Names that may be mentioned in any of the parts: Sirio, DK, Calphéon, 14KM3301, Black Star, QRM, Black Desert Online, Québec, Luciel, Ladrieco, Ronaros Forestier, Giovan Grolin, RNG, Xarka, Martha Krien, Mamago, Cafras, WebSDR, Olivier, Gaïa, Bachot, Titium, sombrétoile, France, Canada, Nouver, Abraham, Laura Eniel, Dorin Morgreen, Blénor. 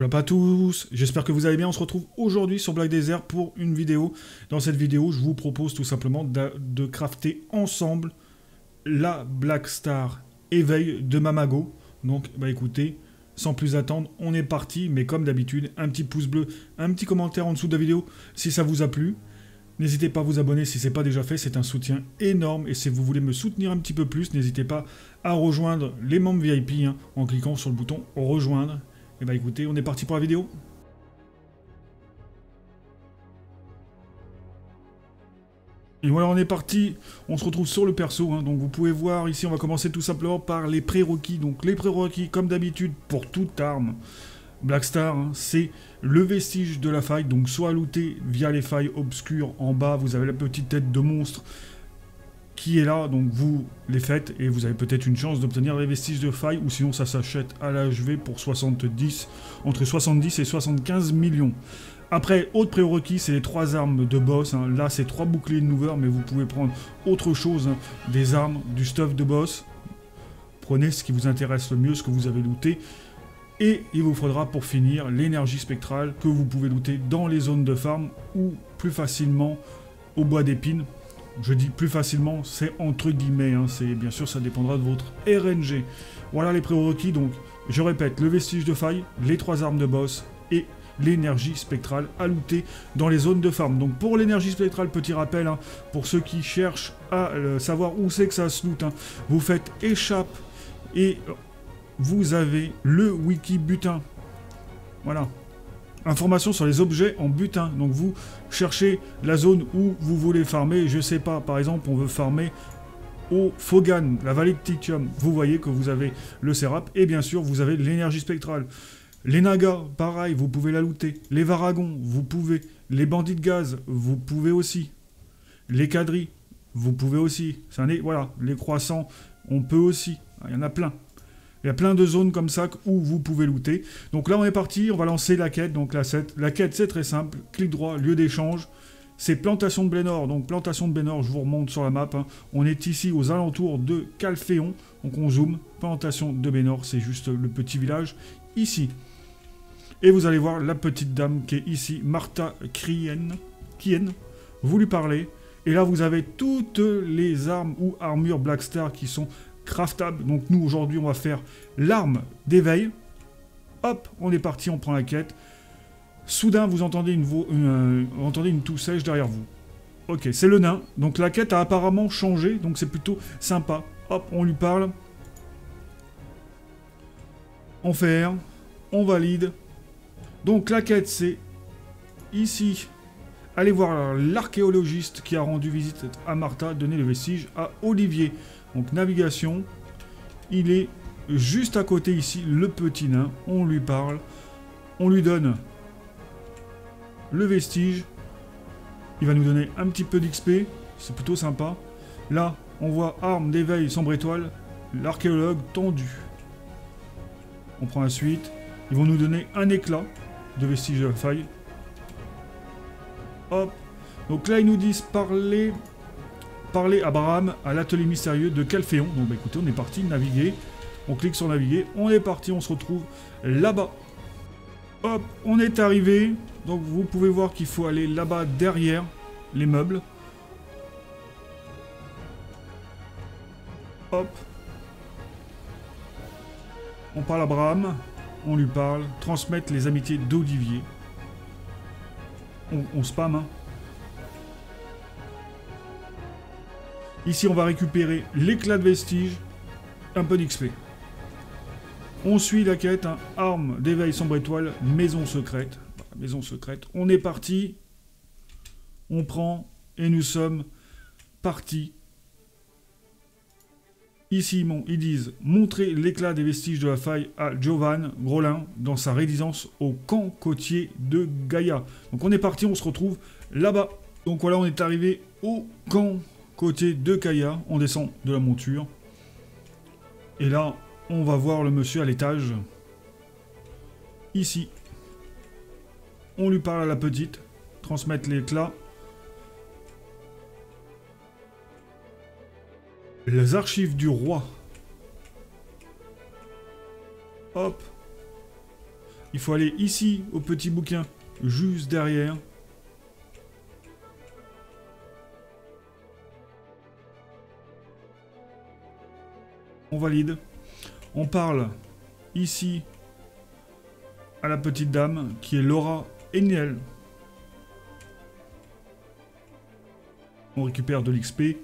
Bonjour à tous, j'espère que vous allez bien. On se retrouve aujourd'hui sur Black Desert pour une vidéo. Dans cette vidéo, je vous propose tout simplement de crafter ensemble la Black Star éveil de Mamago. Donc, bah écoutez, sans plus attendre, on est parti. Mais comme d'habitude, un petit pouce bleu, un petit commentaire en dessous de la vidéo si ça vous a plu. N'hésitez pas à vous abonner si ce n'est pas déjà fait, c'est un soutien énorme. Et si vous voulez me soutenir un petit peu plus, n'hésitez pas à rejoindre les membres VIP hein, en cliquant sur le bouton « Rejoindre ». Et bah écoutez, on est parti pour la vidéo. Et voilà, on est parti. On se retrouve sur le perso. Hein. Donc vous pouvez voir ici, on va commencer tout simplement par les prérequis. Donc les prérequis, comme d'habitude, pour toute arme Black Star, hein, c'est le vestige de la faille. Donc soit looter via les failles obscures en bas. Vous avez la petite tête de monstre qui est là, donc vous les faites et vous avez peut-être une chance d'obtenir les vestiges de faille, ou sinon ça s'achète à l'HV pour 70, entre 70 et 75 millions. Après, autre prérequis, c'est les 3 armes de boss. Hein. Là, c'est 3 boucliers de Nouver, mais vous pouvez prendre autre chose, hein, des armes, du stuff de boss. Prenez ce qui vous intéresse le mieux, ce que vous avez looté. Et il vous faudra pour finir l'énergie spectrale que vous pouvez looter dans les zones de farm ou plus facilement au bois d'épines. Je dis plus facilement, c'est entre guillemets, hein, c'est bien sûr ça dépendra de votre RNG. Voilà les prérequis, donc je répète, le vestige de faille, les 3 armes de boss et l'énergie spectrale à looter dans les zones de farm. Donc pour l'énergie spectrale, petit rappel, hein, pour ceux qui cherchent à savoir où c'est que ça se loot, hein, vous faites échappe et vous avez le wiki butin. Voilà. Information sur les objets en butin. Donc vous cherchez la zone où vous voulez farmer. Je sais pas, par exemple, on veut farmer au Fogan, la vallée de Titium. Vous voyez que vous avez le Sérap et bien sûr, vous avez l'énergie spectrale. Les Nagas, pareil, vous pouvez la looter. Les Varagons, vous pouvez. Les Bandits de Gaz, vous pouvez aussi. Les Quadris, vous pouvez aussi. Voilà, les Croissants, on peut aussi. Il y en a plein. Il y a plein de zones comme ça où vous pouvez looter. Donc là, on est parti. On va lancer la quête. Donc la quête, c'est très simple. Clic droit, lieu d'échange. C'est plantation de Blénor. Donc plantation de Blénor, je vous remonte sur la map. Hein. On est ici aux alentours de Calphéon. Donc on zoome. Plantation de Blénor, c'est juste le petit village ici. Et vous allez voir la petite dame qui est ici, Martha Krien. Vous lui parlez. Et là, vous avez toutes les armes ou armures Black Star qui sont craftable. Donc nous aujourd'hui on va faire l'arme d'éveil. Hop, on est parti, on prend la quête. Soudain vous entendez une toux sèche derrière vous. Ok, c'est le nain. Donc la quête a apparemment changé, donc c'est plutôt sympa. Hop, on lui parle. On fait R, on valide. Donc la quête c'est ici. Allez voir l'archéologiste qui a rendu visite à Martha, donner le vestige à Olivier. Donc navigation, il est juste à côté ici, le petit nain, on lui parle, on lui donne le vestige, il va nous donner un petit peu d'XP, c'est plutôt sympa. Là, on voit arme d'éveil, sombrétoile, l'archéologue tendu. On prend la suite, ils vont nous donner un éclat de vestige de la faille. Hop, donc là ils nous disent parler à Abraham à l'atelier mystérieux de Calphéon. Donc bah écoutez, on est parti naviguer. On clique sur naviguer. On est parti, on se retrouve là-bas. Hop, on est arrivé. Donc vous pouvez voir qu'il faut aller là-bas derrière les meubles. Hop. On parle à Abraham. On lui parle. Transmettre les amitiés d'Olivier. On spam, hein. Ici, on va récupérer l'éclat de vestige, un peu d'XP. On suit la quête, hein. Arme d'éveil sombre étoile, maison secrète. Maison secrète, on est parti. On prend et nous sommes partis. Ici, ils disent montrer l'éclat des vestiges de la faille à Giovan Grolin dans sa résidence au camp côtier de Gaïa. Donc on est parti, on se retrouve là-bas. Donc voilà, on est arrivé au camp côté de Kaya, on descend de la monture. Et là, on va voir le monsieur à l'étage. Ici. On lui parle à la petite. Transmettre l'éclat. Les archives du roi. Hop. Il faut aller ici, au petit bouquin, juste derrière. On valide. On parle ici à la petite dame qui est Laura Eniel. On récupère de l'XP.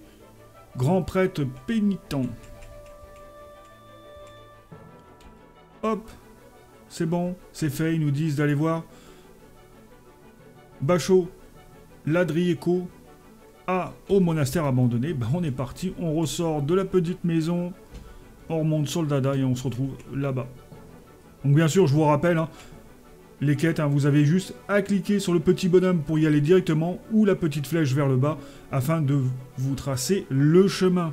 Grand prêtre pénitent. Hop. C'est bon. C'est fait. Ils nous disent d'aller voir Bachot, Ladrieco, au monastère abandonné. Ben, on est parti. On ressort de la petite maison. On remonte sur le dada et on se retrouve là-bas. Donc bien sûr, je vous rappelle, hein, les quêtes, hein, vous avez juste à cliquer sur le petit bonhomme pour y aller directement ou la petite flèche vers le bas afin de vous tracer le chemin.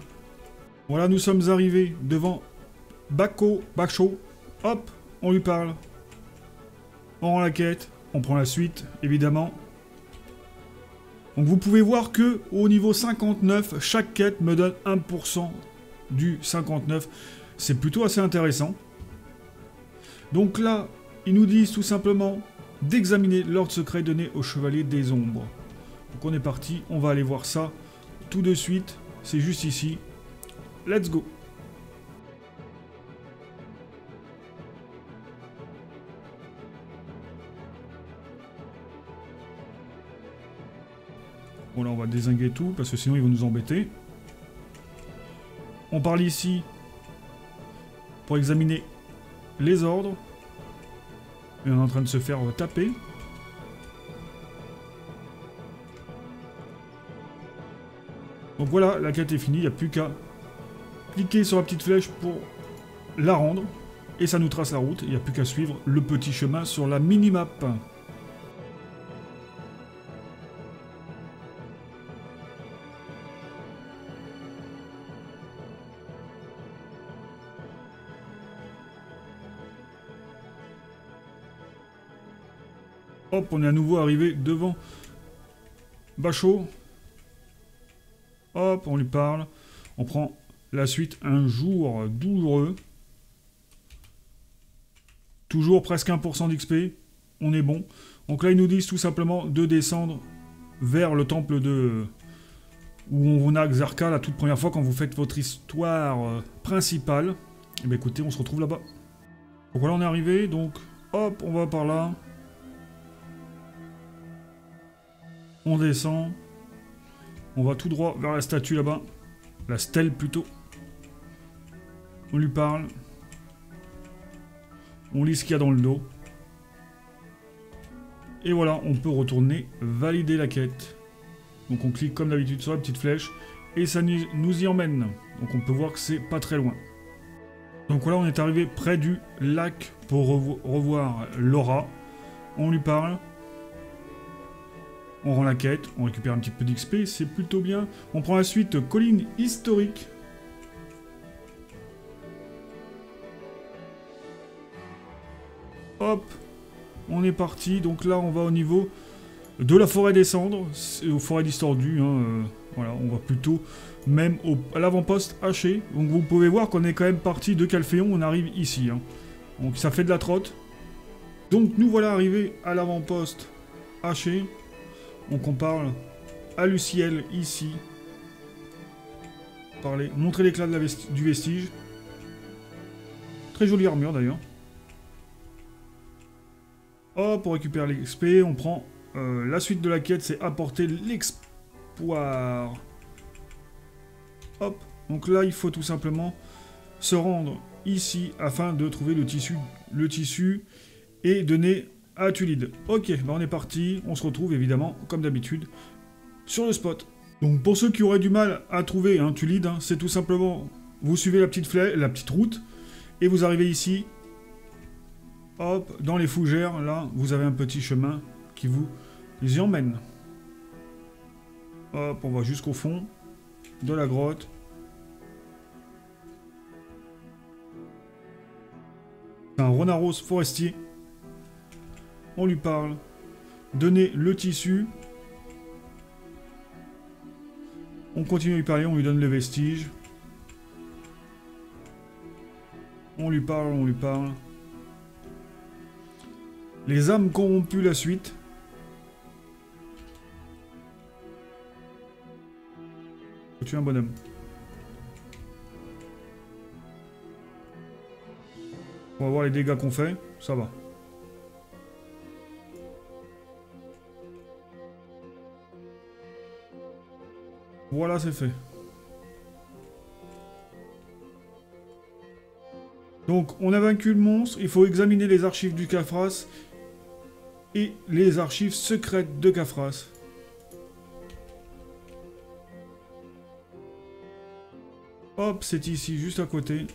Voilà, nous sommes arrivés devant Bachot. Hop, on lui parle. On rend la quête, on prend la suite, évidemment. Donc vous pouvez voir que au niveau 59, chaque quête me donne 1% du 59. C'est plutôt assez intéressant. Donc là, ils nous disent tout simplement d'examiner l'ordre secret donné au Chevalier des Ombres. Donc on est parti, on va aller voir ça tout de suite. C'est juste ici. Let's go. Bon là on va dézinguer tout parce que sinon ils vont nous embêter. On parle ici pour examiner les ordres. Et on est en train de se faire taper. Donc voilà, la quête est finie. Il n'y a plus qu'à cliquer sur la petite flèche pour la rendre. Et ça nous trace la route. Il n'y a plus qu'à suivre le petit chemin sur la minimap. Hop, on est à nouveau arrivé devant Bachot. Hop, on lui parle. On prend la suite. Un jour douloureux. Toujours presque 1% d'XP. On est bon. Donc là, ils nous disent tout simplement de descendre vers le temple de... où on a Xarka la toute première fois quand vous faites votre histoire principale. Et bien écoutez, on se retrouve là-bas. Donc voilà, on est arrivé. Donc hop, on va par là. On descend, on va tout droit vers la statue là-bas, la stèle plutôt. On lui parle, on lit ce qu'il y a dans le dos. Et voilà, on peut retourner valider la quête. Donc on clique comme d'habitude sur la petite flèche et ça nous y emmène. Donc on peut voir que c'est pas très loin. Donc voilà, on est arrivé près du lac pour revoir Laura. On lui parle. On rend la quête, on récupère un petit peu d'XP, c'est plutôt bien. On prend la suite, colline historique. Hop, on est parti. Donc là, on va au niveau de la forêt des cendres, aux forêts distordues. Hein, voilà, on va plutôt même à l'avant-poste haché. Donc vous pouvez voir qu'on est quand même parti de Calphéon, on arrive ici. Hein. Donc ça fait de la trotte. Donc nous voilà arrivés à l'avant-poste haché. Donc on parle à Luciel ici. Parler, montrer l'éclat du vestige. Très jolie armure d'ailleurs. Hop, on récupère l'XP. On prend la suite de la quête, c'est apporter l'exploit. Hop, donc là il faut tout simplement se rendre ici afin de trouver le tissu et donner... Ah, tu lead. Ok, bah on est parti. On se retrouve évidemment, comme d'habitude, sur le spot. Donc pour ceux qui auraient du mal à trouver un tu lead, hein, c'est tout simplement, vous suivez la petite route, et vous arrivez ici. Hop, dans les fougères, là, vous avez un petit chemin qui vous y emmène. Hop, on va jusqu'au fond de la grotte. C'est un Ronaros Forestier. On lui parle. Donner le tissu. On continue à lui parler, on lui donne le vestige. On lui parle, on lui parle. Les âmes corrompues, la suite. Faut tuer un bonhomme. On va voir les dégâts qu'on fait, ça va. Voilà, c'est fait. Donc, on a vaincu le monstre. Il faut examiner les archives du Cafras et les archives secrètes de Cafras. Hop, c'est ici, juste à côté.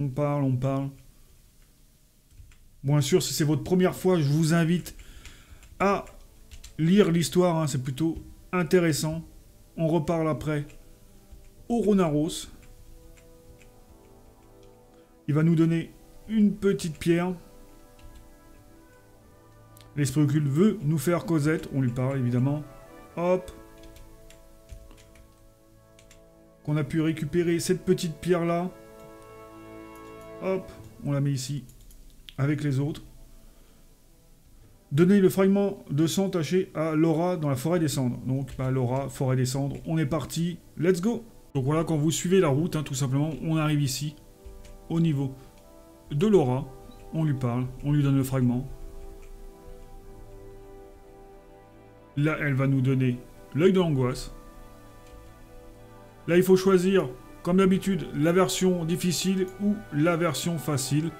On parle, on parle. Bien sûr, si c'est votre première fois, je vous invite à lire l'histoire, hein, c'est plutôt intéressant. On reparle après au Ronaros. Il va nous donner une petite pierre. L'esprit occulte veut nous faire Cosette. On lui parle, évidemment. Hop. Qu'on a pu récupérer cette petite pierre-là. Hop, on la met ici avec les autres. Donner le fragment de sang taché à Laura dans la forêt des cendres. Donc, bah, Laura, forêt des cendres, on est parti, let's go. Donc voilà, quand vous suivez la route, hein, tout simplement, on arrive ici, au niveau de Laura. On lui parle, on lui donne le fragment. Là, elle va nous donner l'œil de l'angoisse. Là, il faut choisir... Comme d'habitude, la version difficile ou la version facile.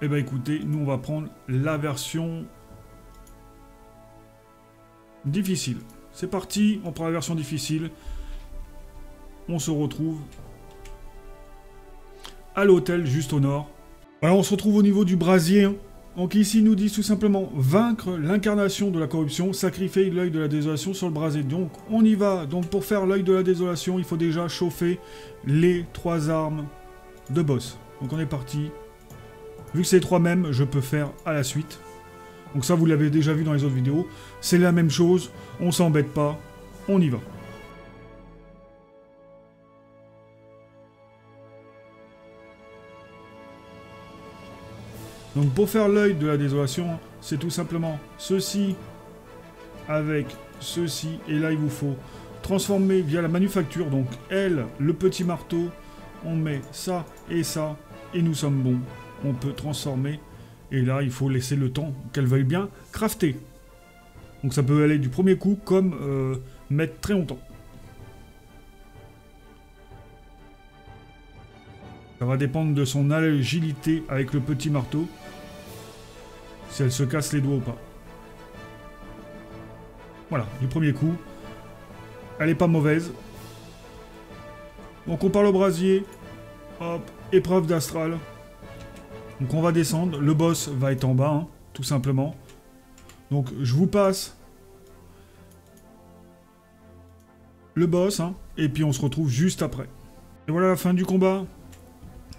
Eh ben écoutez, nous on va prendre la version difficile. C'est parti, on prend la version difficile. On se retrouve à l'hôtel juste au nord. Alors on se retrouve au niveau du brasier. Hein. Donc ici il nous dit tout simplement vaincre l'incarnation de la corruption, sacrifier l'œil de la désolation sur le brasier. Donc on y va. Donc pour faire l'œil de la désolation, il faut déjà chauffer les 3 armes de boss. Donc on est parti. Vu que c'est les 3 mêmes, je peux faire à la suite. Donc ça vous l'avez déjà vu dans les autres vidéos. C'est la même chose, on s'embête pas, on y va. Donc pour faire l'œil de la désolation, c'est tout simplement ceci avec ceci. Et là, il vous faut transformer via la manufacture. Donc elle, le petit marteau, on met ça. Et nous sommes bons. On peut transformer. Et là, il faut laisser le temps qu'elle veuille bien crafter. Donc ça peut aller du premier coup comme mettre très longtemps. Ça va dépendre de son agilité avec le petit marteau. Si elle se casse les doigts ou pas. Voilà, du premier coup. Elle n'est pas mauvaise. Donc on part le brasier. Hop, épreuve d'astral. Donc on va descendre. Le boss va être en bas, hein, tout simplement. Donc je vous passe le boss. Hein, et puis on se retrouve juste après. Et voilà la fin du combat.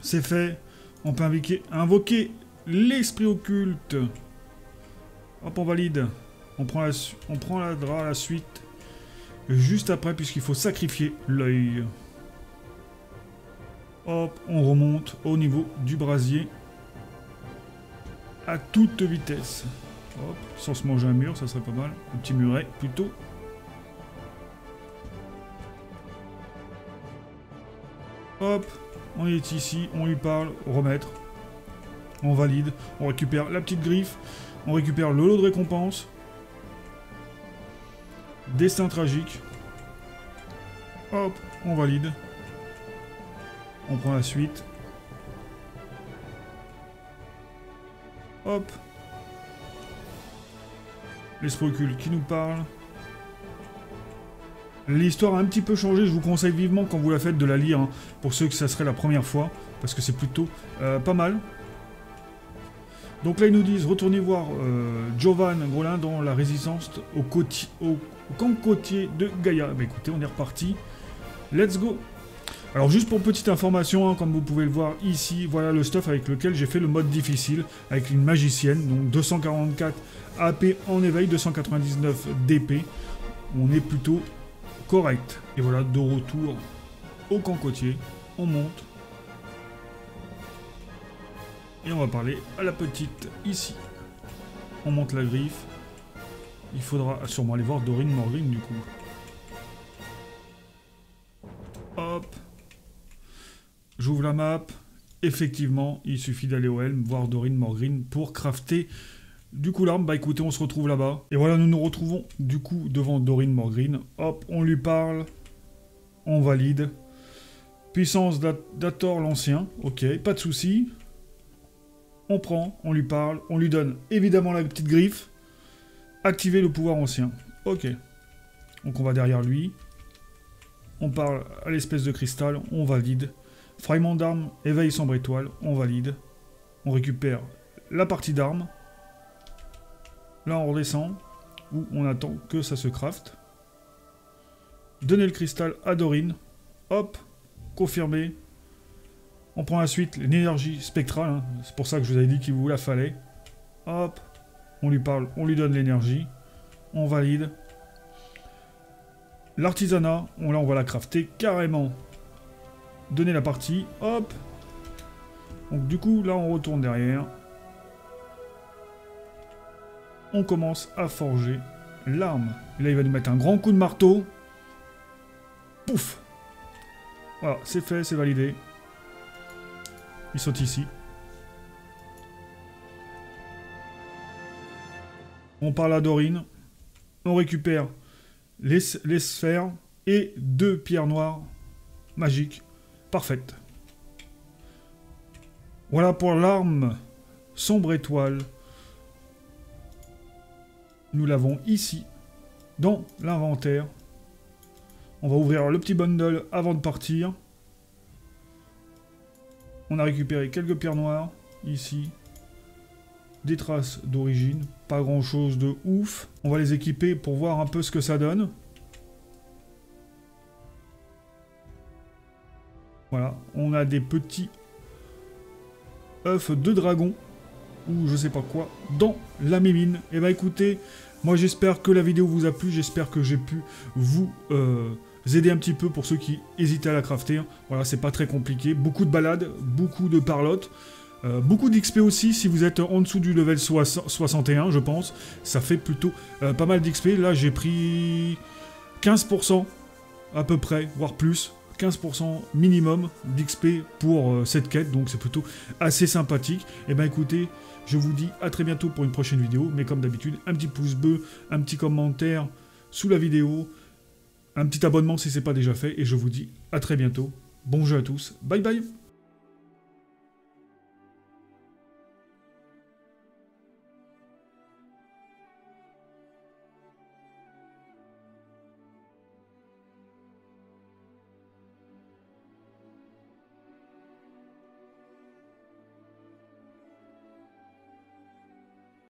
C'est fait, on peut invoquer l'esprit occulte. Hop, on valide. On prend la suite juste après puisqu'il faut sacrifier l'œil. Hop, on remonte au niveau du brasier à toute vitesse. Hop, sans se manger un mur, ça serait pas mal. Un petit muret plutôt. Hop. On est ici, on lui parle, remettre, on valide, on récupère la petite griffe, on récupère le lot de récompense, destin tragique, hop, on valide, on prend la suite, hop, l'esprit occulte qui nous parle. L'histoire a un petit peu changé, je vous conseille vivement quand vous la faites de la lire, hein, pour ceux que ça serait la première fois, parce que c'est plutôt pas mal. Donc là ils nous disent, retournez voir Giovan Grolin dans la résistance au camp côtier de Gaïa. Bah écoutez, on est reparti, let's go. Alors juste pour petite information, hein, comme vous pouvez le voir ici, voilà le stuff avec lequel j'ai fait le mode difficile, avec une magicienne, donc 244 AP en éveil, 299 DP, on est plutôt... correct. Et voilà, de retour au camp côtier. On monte. Et on va parler à la petite ici. On monte la griffe. Il faudra sûrement aller voir Dorin Morgreen du coup. Hop. J'ouvre la map. Effectivement, il suffit d'aller au Helm, voir Dorin Morgreen pour crafter du coup l'arme. Bah écoutez, on se retrouve là-bas. Et voilà, nous nous retrouvons du coup devant Dorin Morgreen. Hop, on lui parle. On valide. Puissance d'Ator l'Ancien. Ok, pas de souci. On prend, on lui parle, on lui donne évidemment la petite griffe. Activer le pouvoir ancien. Ok. Donc on va derrière lui. On parle à l'espèce de cristal. On valide. Fragment d'armes. Éveil sombrétoile. On valide. On récupère la partie d'armes. Là on redescend. Où on attend que ça se crafte. Donner le cristal à Dorin. Hop. Confirmé. On prend la suite. L'énergie spectrale. Hein. C'est pour ça que je vous avais dit qu'il vous la fallait. Hop. On lui parle, on lui donne l'énergie. On valide. L'artisanat, là on va la crafter carrément. Donner la partie, hop. Donc du coup, là on retourne derrière. On commence à forger l'arme. Et là il va nous mettre un grand coup de marteau. Pouf. Voilà, c'est fait, c'est validé. Il saute ici. On parle à Dorin, on récupère les sphères et 2 pierres noires magiques. Parfaites. Voilà pour l'arme sombre étoile. Nous l'avons ici, dans l'inventaire. On va ouvrir le petit bundle avant de partir. On a récupéré quelques pierres noires, ici. Des traces d'origine, pas grand chose de ouf. On va les équiper pour voir un peu ce que ça donne. Voilà, on a des petits œufs de dragon, ou je sais pas quoi, dans la mémine. Et bah écoutez, moi j'espère que la vidéo vous a plu, j'espère que j'ai pu vous... aider un petit peu pour ceux qui hésitaient à la crafter. Voilà, c'est pas très compliqué. Beaucoup de balades, beaucoup de parlottes. Beaucoup d'XP aussi, si vous êtes en dessous du level 61, je pense, ça fait plutôt pas mal d'XP. Là, j'ai pris 15% à peu près, voire plus, 15% minimum d'XP pour cette quête, donc c'est plutôt assez sympathique. Et ben écoutez, je vous dis à très bientôt pour une prochaine vidéo, mais comme d'habitude, un petit pouce bleu, un petit commentaire sous la vidéo, un petit abonnement si c'est pas déjà fait, et je vous dis à très bientôt. Bon jeu à tous, bye bye.